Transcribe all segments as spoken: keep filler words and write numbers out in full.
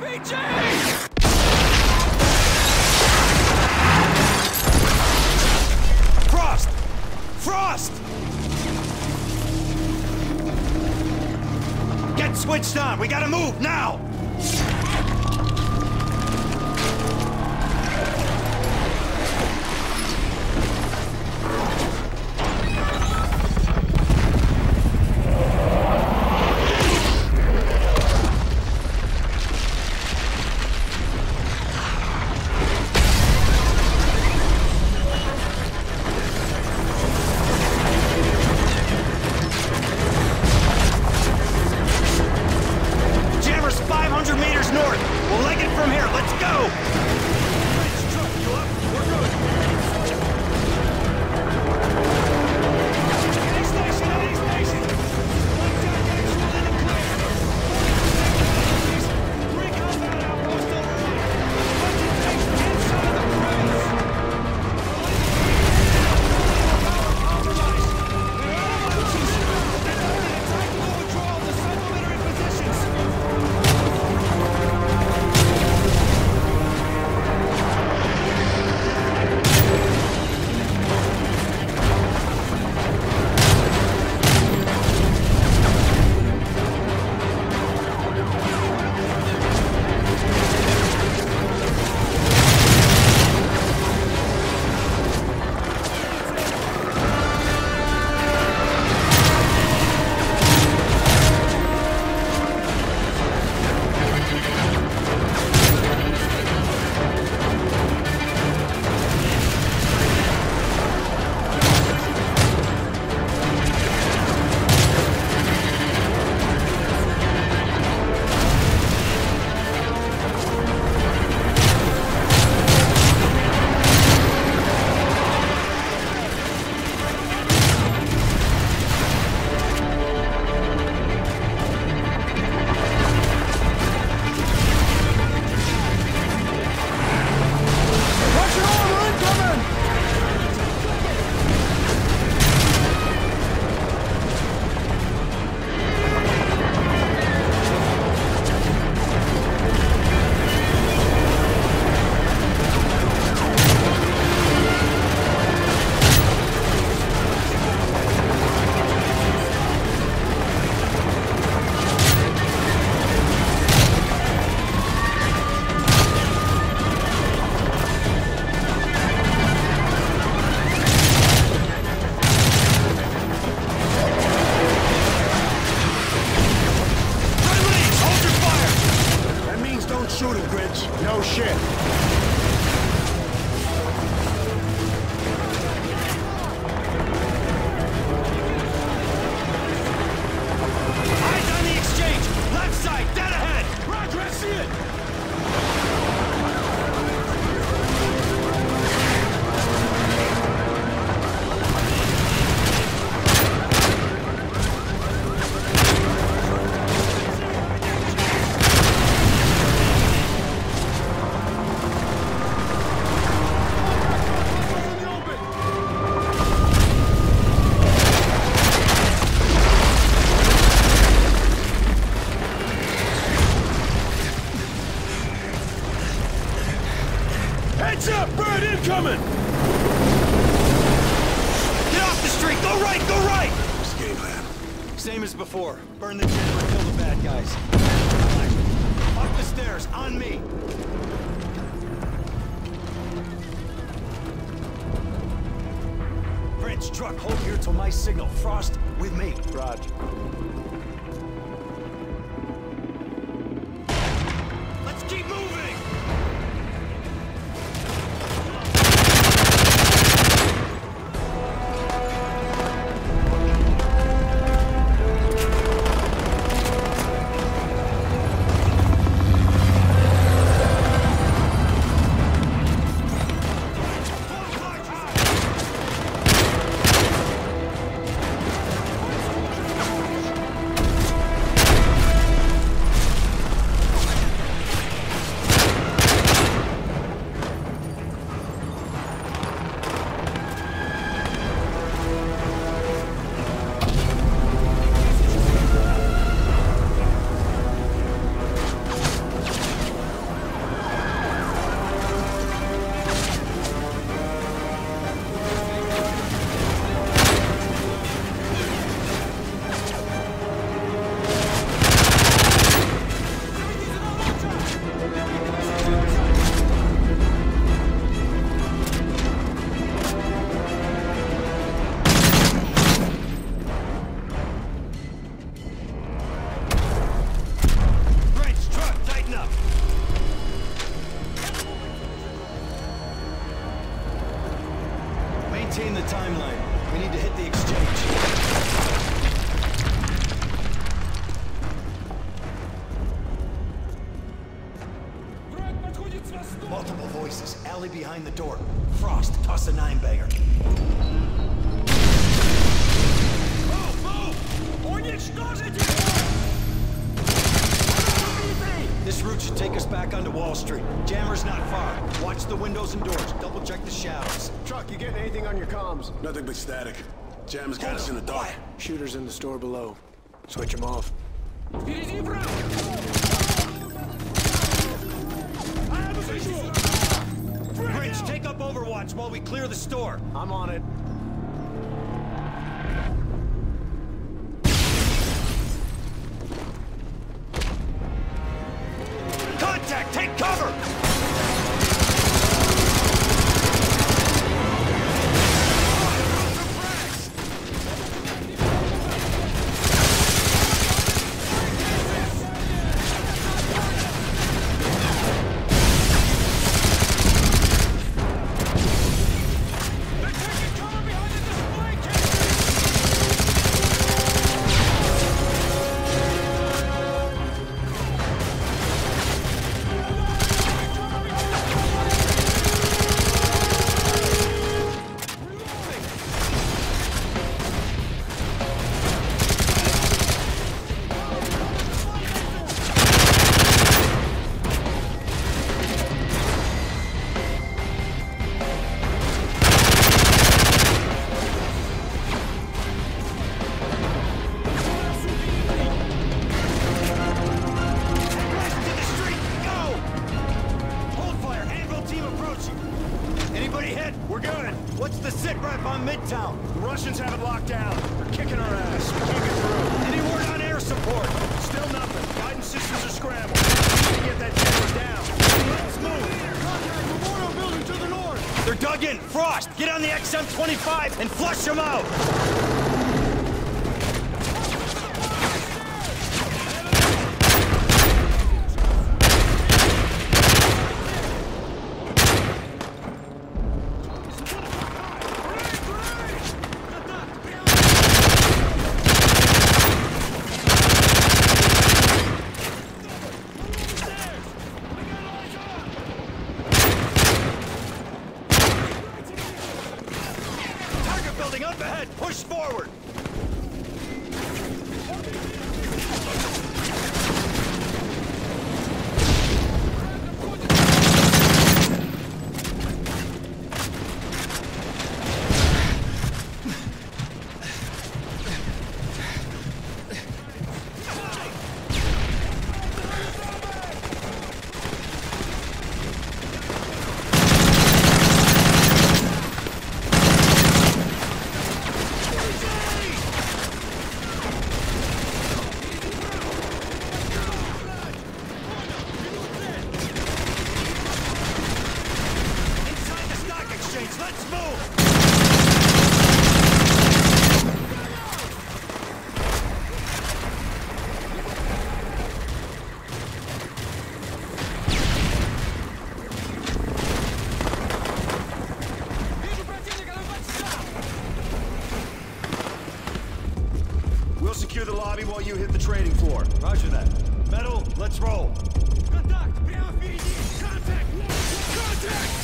R P G! Frost! Frost! Get switched on! We gotta move now! Truck, hold here till my signal. Frost, with me. Roger. Let's keep moving! timeline. We need to hit the exchange. Multiple voices. Alley behind the door. Frost, toss a nine banger. This route should take us back onto Wall Street. Jammer's not far. Watch the windows and doors. Double check the shadows. Truck, you getting anything on your comms? Nothing but static. Jammer's got us in the dark. Shooters in the store below. Switch them off. Bridge, take up Overwatch while we clear the store. I'm on it. Take cover! They're dug in. Frost, get on the X M twenty-five and flush them out! Secure the lobby while you hit the trading floor. Roger that. Metal, let's roll. Contact! Contact! Contact!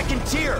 second tier!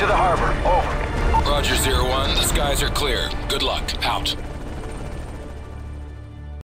to the harbor. Over. Roger, Zero-One. The skies are clear. Good luck. Out.